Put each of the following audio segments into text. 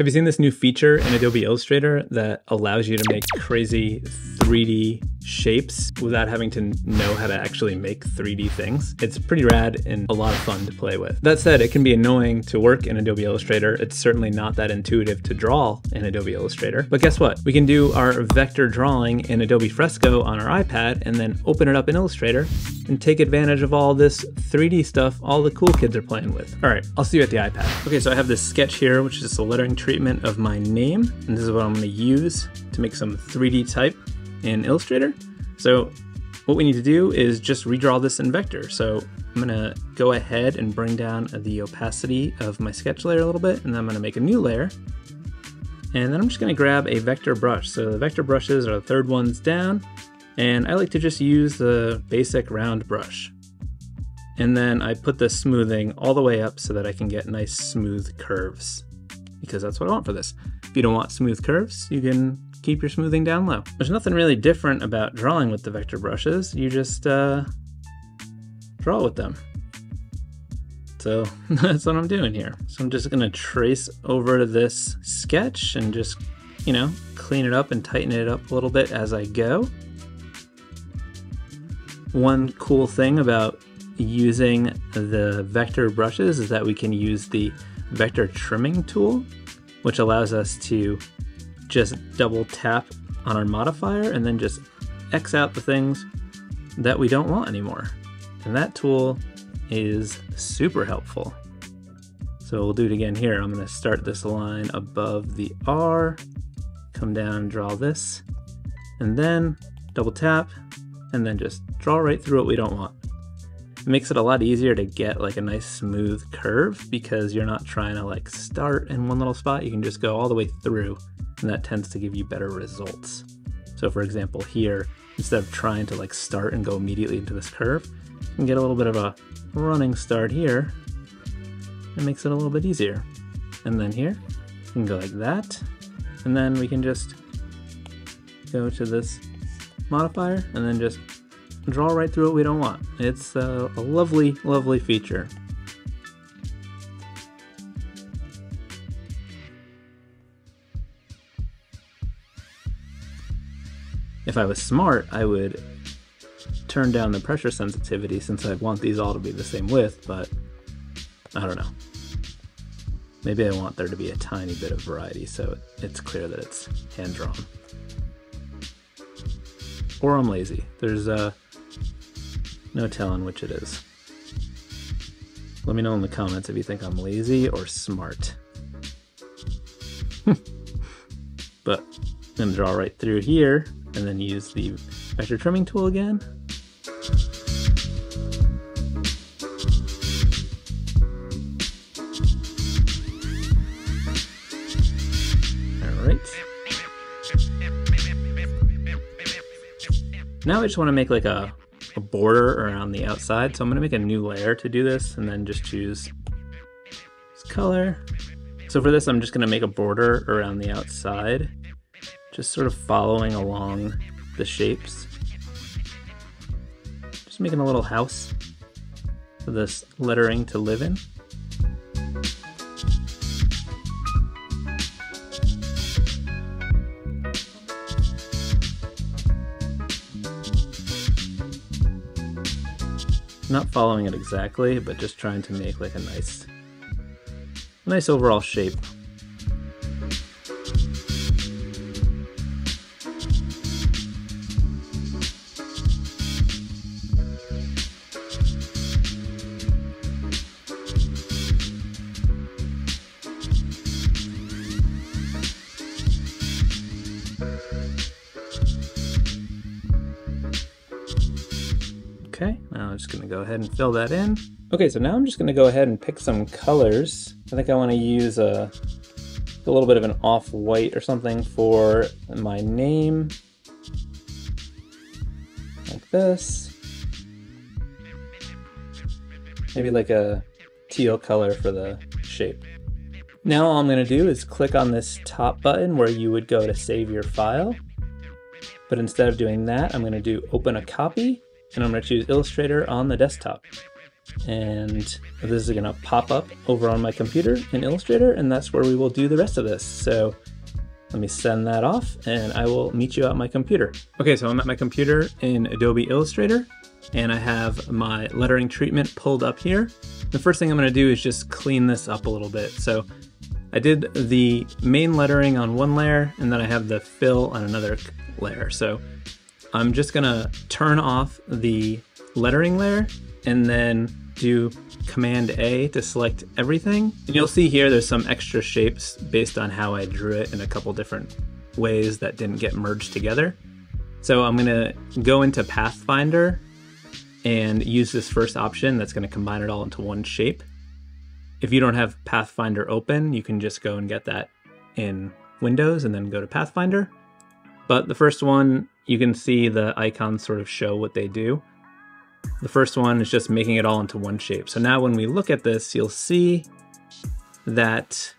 Have you seen this new feature in Adobe Illustrator that allows you to make crazy 3D shapes without having to know how to actually make 3D things? It's pretty rad and a lot of fun to play with. That said, it can be annoying to work in Adobe Illustrator. It's certainly not that intuitive to draw in Adobe Illustrator, but guess what? We can do our vector drawing in Adobe Fresco on our iPad and then open it up in Illustrator and take advantage of all this 3D stuff all the cool kids are playing with. All right, I'll see you at the iPad. Okay, so I have this sketch here, which is just a lettering treatment of my name, and this is what I'm going to use to make some 3D type in Illustrator. So what we need to do is just redraw this in vector. So I'm going to go ahead and bring down the opacity of my sketch layer a little bit, and then I'm going to make a new layer. And then I'm just going to grab a vector brush. So the vector brushes are the third ones down, and I like to just use the basic round brush. And then I put the smoothing all the way up so that I can get nice smooth curves, because that's what I want for this. If you don't want smooth curves, you can keep your smoothing down low. There's nothing really different about drawing with the vector brushes. You just draw with them. So that's what I'm doing here. So I'm just gonna trace over this sketch and just, you know, clean it up and tighten it up a little bit as I go. One cool thing about using the vector brushes is that we can use the vector trimming tool, which allows us to just double tap on our modifier and then just X out the things that we don't want anymore. And that tool is super helpful. So we'll do it again here. I'm going to start this line above the R, come down and draw this, and then double tap, and then just draw right through what we don't want. It makes it a lot easier to get like a nice smooth curve, because you're not trying to like start in one little spot. You can just go all the way through, and that tends to give you better results. So for example here, instead of trying to like start and go immediately into this curve, you can get a little bit of a running start here. It makes it a little bit easier. And then here, you can go like that. And then we can just go to this modifier and then just draw right through what we don't want. It's a lovely, lovely feature. If I was smart, I would turn down the pressure sensitivity, since I'd want these all to be the same width, but I don't know. Maybe I want there to be a tiny bit of variety so it's clear that it's hand-drawn. Or I'm lazy. There's no telling which it is. Let me know in the comments if you think I'm lazy or smart. But I'm gonna draw right through here and then use the vector trimming tool again. All right. Now I just want to make like a border around the outside, so I'm going to make a new layer to do this and then just choose this color. So for this, I'm just going to make a border around the outside, just sort of following along the shapes. Just making a little house for this lettering to live in. Not following it exactly, but just trying to make like a nice overall shape. Okay, now I'm just gonna go ahead and fill that in. Okay, so now I'm just gonna go ahead and pick some colors. I think I wanna use a little bit of an off-white or something for my name. Like this. Maybe like a teal color for the shape. Now all I'm gonna do is click on this top button where you would go to save your file. But instead of doing that, I'm gonna do open a copy. And I'm going to choose Illustrator on the desktop. and this is gonna pop up over on my computer in Illustrator, and that's where we will do the rest of this. So let me send that off and I will meet you at my computer. Okay, so I'm at my computer in Adobe Illustrator and I have my lettering treatment pulled up here. The first thing I'm gonna do is just clean this up a little bit. So I did the main lettering on one layer and then I have the fill on another layer. So I'm just gonna turn off the lettering layer and then do Command A to select everything. And you'll see here there's some extra shapes based on how I drew it in a couple different ways that didn't get merged together. So I'm gonna go into Pathfinder and use this first option that's gonna combine it all into one shape. If you don't have Pathfinder open, you can just go and get that in Windows and then go to Pathfinder. But the first one, you can see the icons sort of show what they do. The first one is just making it all into one shape. So now when we look at this, you'll see that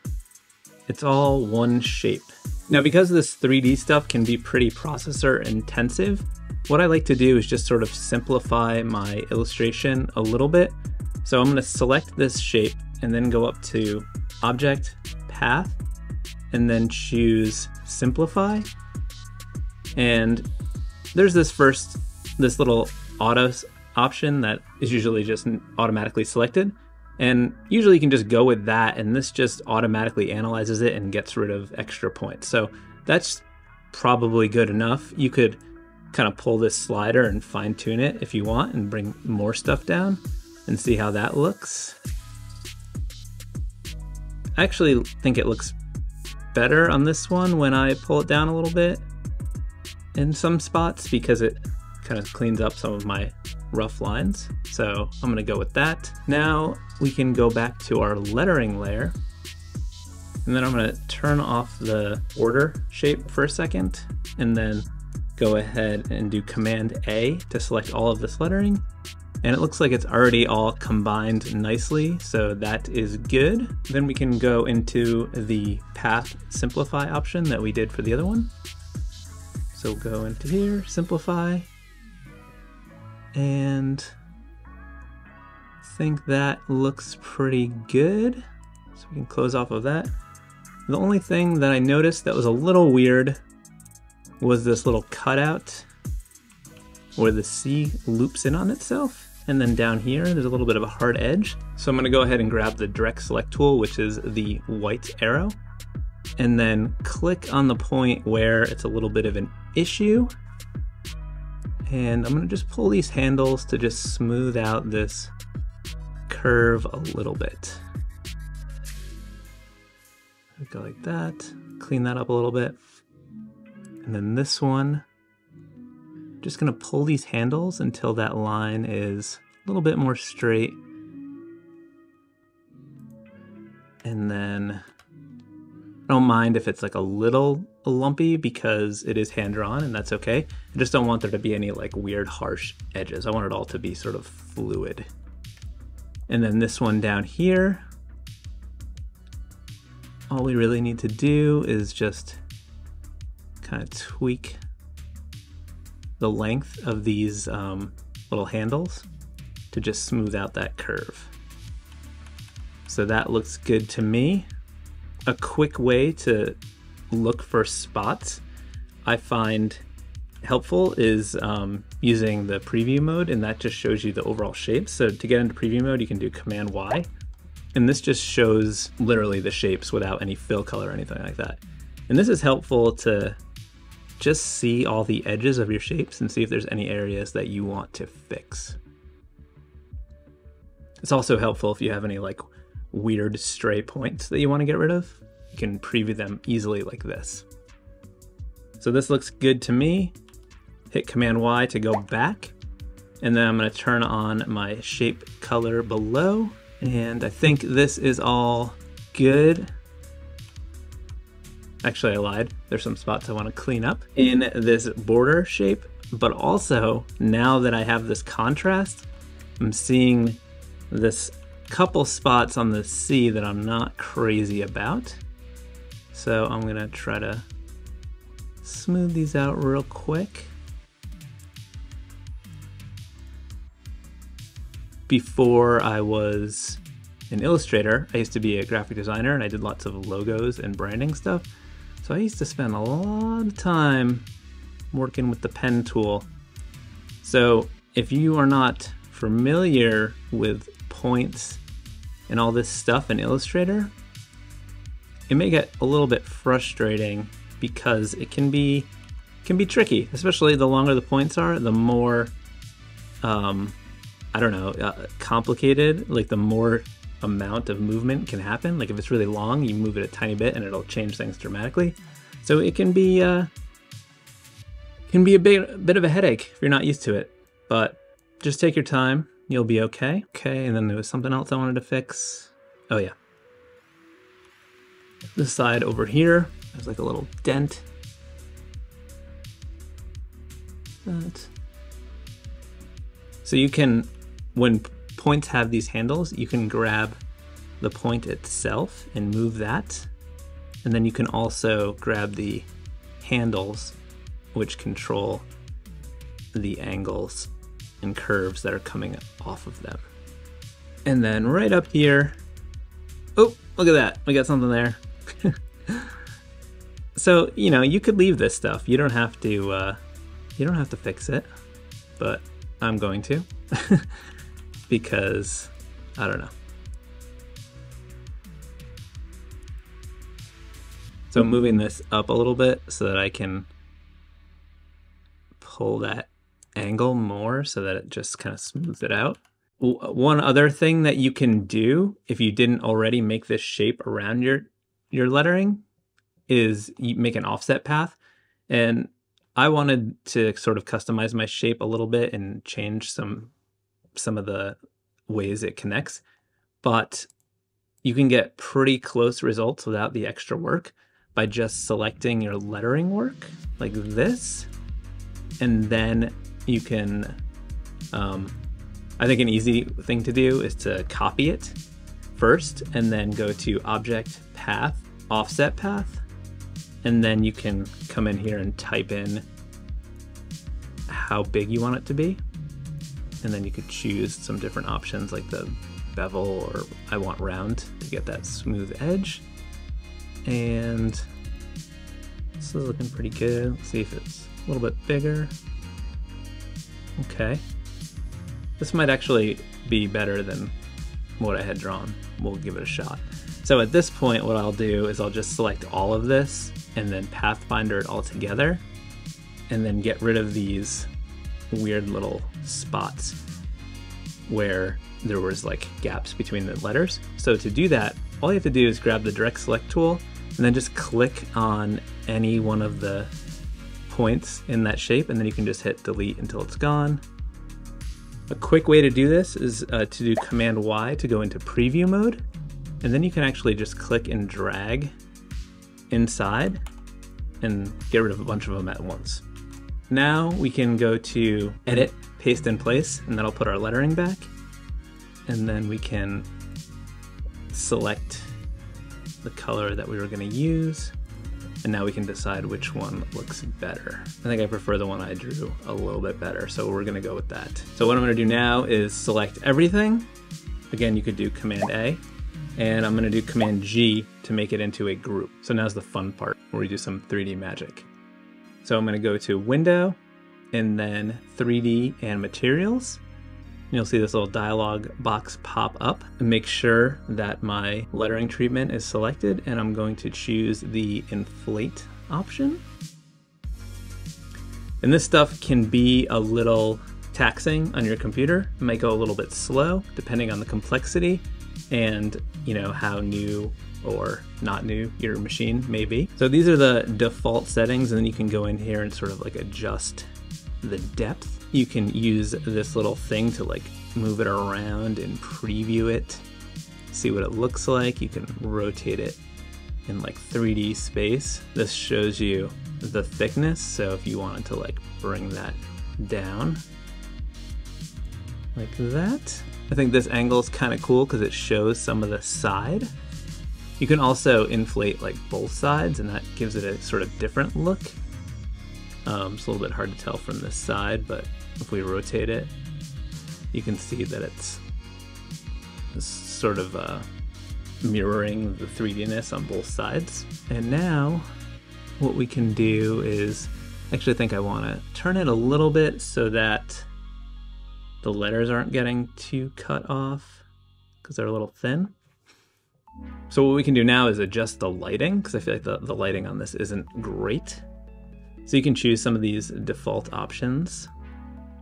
it's all one shape. Now, because this 3D stuff can be pretty processor intensive, what I like to do is just sort of simplify my illustration a little bit. So I'm gonna select this shape and then go up to Object, Path, and then choose Simplify. And there's this little auto option that is usually just automatically selected. And usually you can just go with that, and this just automatically analyzes it and gets rid of extra points. So that's probably good enough. You could kind of pull this slider and fine tune it if you want and bring more stuff down and see how that looks. I actually think it looks better on this one when I pull it down a little bit in some spots because it kind of cleans up some of my rough lines. So I'm gonna go with that. Now we can go back to our lettering layer and then I'm gonna turn off the border shape for a second and then go ahead and do Command A to select all of this lettering. And it looks like it's already all combined nicely, so that is good. Then we can go into the Path Simplify option that we did for the other one. So go into here, Simplify, and I think that looks pretty good. So we can close off of that. The only thing that I noticed that was a little weird was this little cutout where the C loops in on itself. And then down here, there's a little bit of a hard edge. So I'm gonna go ahead and grab the direct select tool, which is the white arrow, and then click on the point where it's a little bit of an issue. And I'm gonna just pull these handles to just smooth out this curve a little bit. Go like that, clean that up a little bit. And then this one, just gonna pull these handles until that line is a little bit more straight. And then I don't mind if it's like a little lumpy because it is hand-drawn and that's okay. I just don't want there to be any like weird harsh edges. I want it all to be sort of fluid. And then this one down here, all we really need to do is just kind of tweak the length of these little handles to just smooth out that curve. So that looks good to me. A quick way to look for spots I find helpful is using the preview mode, and that just shows you the overall shapes. So to get into preview mode, you can do Command Y, and this just shows literally the shapes without any fill color or anything like that. And this is helpful to just see all the edges of your shapes and see if there's any areas that you want to fix. It's also helpful if you have any like weird stray points that you want to get rid of. You can preview them easily like this. So this looks good to me. Hit Command Y to go back. And then I'm going to turn on my shape color below. And I think this is all good. Actually, I lied. There's some spots I want to clean up in this border shape, but also now that I have this contrast, I'm seeing this couple spots on the C that I'm not crazy about. So I'm gonna try to smooth these out real quick. before I was in Illustrator, I used to be a graphic designer and I did lots of logos and branding stuff. So I used to spend a lot of time working with the pen tool. So if you are not familiar with points and all this stuff in Illustrator, it may get a little bit frustrating because it can be tricky, especially the longer the points are, the more, complicated, like the more amount of movement can happen. Like if it's really long, you move it a tiny bit and it'll change things dramatically. So it can be a bit of a headache if you're not used to it, but just take your time, you'll be okay. Okay, and then there was something else I wanted to fix. Oh yeah. This side over here, there's like a little dent. That. So you can, when points have these handles, you can grab the point itself and move that. And then you can also grab the handles, which control the angles and curves that are coming off of them. And then right up here, oh, look at that, we got something there. So, you know, you could leave this stuff. You don't have to fix it, but I'm going to because I don't know. So I'm moving this up a little bit so that I can pull that angle more so that it just kind of smooths it out. One other thing that you can do if you didn't already make this shape around your lettering is you make an offset path. And I wanted to sort of customize my shape a little bit and change some of the ways it connects, but you can get pretty close results without the extra work by just selecting your lettering work like this. And then you can, I think an easy thing to do is to copy it first and then go to Object, Path, Offset Path. And then you can come in here and type in how big you want it to be. And then you could choose some different options like the bevel, or I want round to get that smooth edge. And this is looking pretty good. Let's see if it's a little bit bigger. Okay. This might actually be better than what I had drawn. We'll give it a shot. So at this point, what I'll do is I'll just select all of this and then Pathfinder it all together and then get rid of these weird little spots where there was like gaps between the letters. So to do that, all you have to do is grab the direct select tool and then just click on any one of the points in that shape, and then you can just hit delete until it's gone. A quick way to do this is to do Command Y to go into preview mode. And then you can actually just click and drag inside and get rid of a bunch of them at once. Now we can go to Edit, Paste in Place, and that'll put our lettering back. And then we can select the color that we were gonna use. And now we can decide which one looks better. I think I prefer the one I drew a little bit better, so we're gonna go with that. So what I'm gonna do now is select everything. Again, you could do Command A. And I'm gonna do Command G to make it into a group. So now's the fun part where we do some 3D magic. So I'm gonna go to Window and then 3D and Materials. And you'll see this little dialog box pop up. And make sure that my lettering treatment is selected, and I'm going to choose the Inflate option. And this stuff can be a little taxing on your computer. It might go a little bit slow depending on the complexity and you know how new or not new your machine may be. So these are the default settings, and then you can go in here and sort of like adjust the depth. You can use this little thing to like move it around and preview it, see what it looks like. You can rotate it in like 3D space. This shows you the thickness, so if you wanted to like bring that down like that. I think this angle is kind of cool because it shows some of the side. You can also inflate like both sides, and that gives it a sort of different look. It's a little bit hard to tell from this side, but if we rotate it, you can see that it's sort of mirroring the 3D-ness on both sides. And now what we can do is, actually I think I want to turn it a little bit so that the letters aren't getting too cut off because they're a little thin. So what we can do now is adjust the lighting, because I feel like the lighting on this isn't great. So you can choose some of these default options,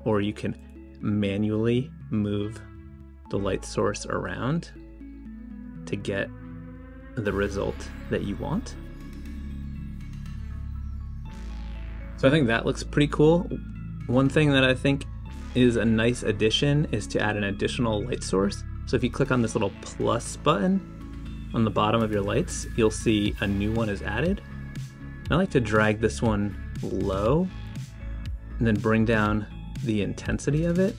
or you can manually move the light source around to get the result that you want. So I think that looks pretty cool. One thing that I think is a nice addition is to add an additional light source. So if you click on this little plus button on the bottom of your lights, you'll see a new one is added. I like to drag this one low and then bring down the intensity of it,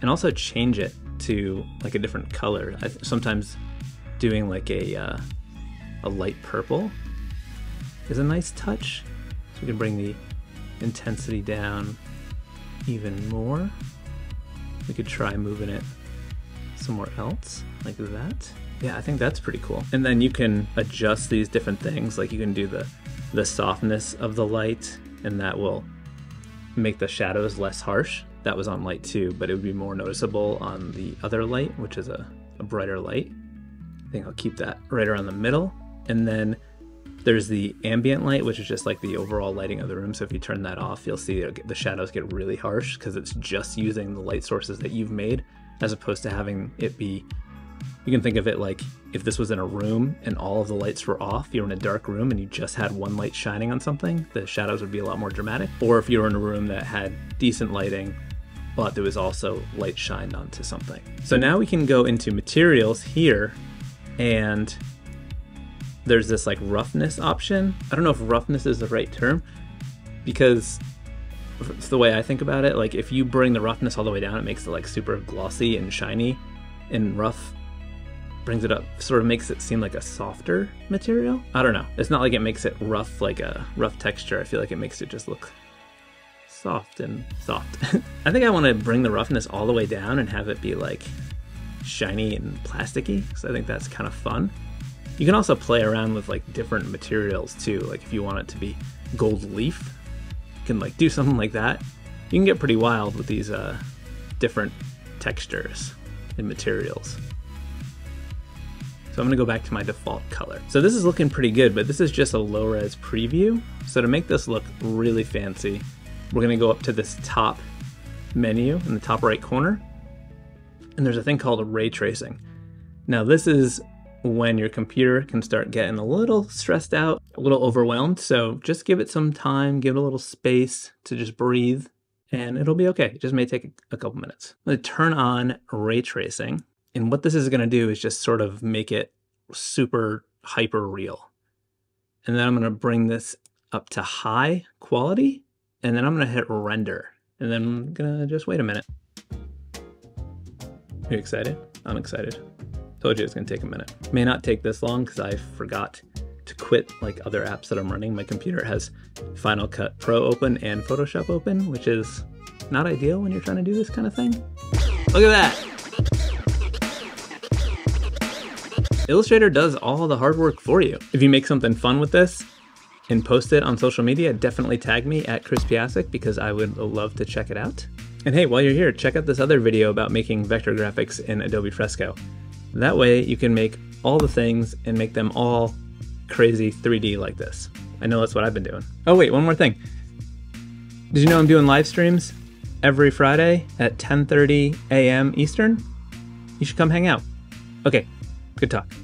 and also change it to like a different color. I sometimes doing like a light purple is a nice touch. So we can bring the intensity down even more. We could try moving it somewhere else like that. Yeah, I think that's pretty cool. And then you can adjust these different things. Like you can do the softness of the light, and that will make the shadows less harsh. That was on light 2, but it would be more noticeable on the other light, which is a brighter light. I think I'll keep that right around the middle. And then there's the ambient light, which is just like the overall lighting of the room. So if you turn that off, you'll see the shadows get really harsh because it's just using the light sources that you've made, as opposed to having it be, you can think of it like if this was in a room and all of the lights were off, you're in a dark room and you just had one light shining on something, the shadows would be a lot more dramatic. Or if you were in a room that had decent lighting, but there was also light shined onto something. So now we can go into materials here, and there's this like roughness option. I don't know if roughness is the right term, because it's the way I think about it. Like if you bring the roughness all the way down, it makes it like super glossy and shiny, and rough brings it up, sort of makes it seem like a softer material. I don't know. It's not like it makes it rough, like a rough texture. I feel like it makes it just look soft and soft. I think I want to bring the roughness all the way down and have it be like shiny and plasticky, because I think that's kind of fun. You can also play around with like different materials too. Like if you want it to be gold leaf, you can like do something like that. You can get pretty wild with these different textures and materials. So I'm gonna go back to my default color. So this is looking pretty good, but this is just a low res preview. So to make this look really fancy, we're gonna go up to this top menu in the top right corner, and there's a thing called ray tracing. Now this is when your computer can start getting a little stressed out, a little overwhelmed. So just give it some time, give it a little space to just breathe, and it'll be okay. It just may take a couple minutes. I'm gonna turn on ray tracing. And what this is gonna do is just sort of make it super hyper real. And then I'm gonna bring this up to high quality, and then I'm gonna hit render. And then I'm gonna just wait a minute. Are you excited? I'm excited. Told you it's gonna take a minute. May not take this long because I forgot to quit like other apps that I'm running. My computer has Final Cut Pro open and Photoshop open, which is not ideal when you're trying to do this kind of thing. Look at that. Illustrator does all the hard work for you. If you make something fun with this and post it on social media, definitely tag me at Chris Piasik, because I would love to check it out. And hey, while you're here, check out this other video about making vector graphics in Adobe Fresco. That way you can make all the things and make them all crazy 3D like this. I know that's what I've been doing. Oh wait, one more thing. Did you know I'm doing live streams every Friday at 10:30 a.m. Eastern? You should come hang out. Okay. Good talk.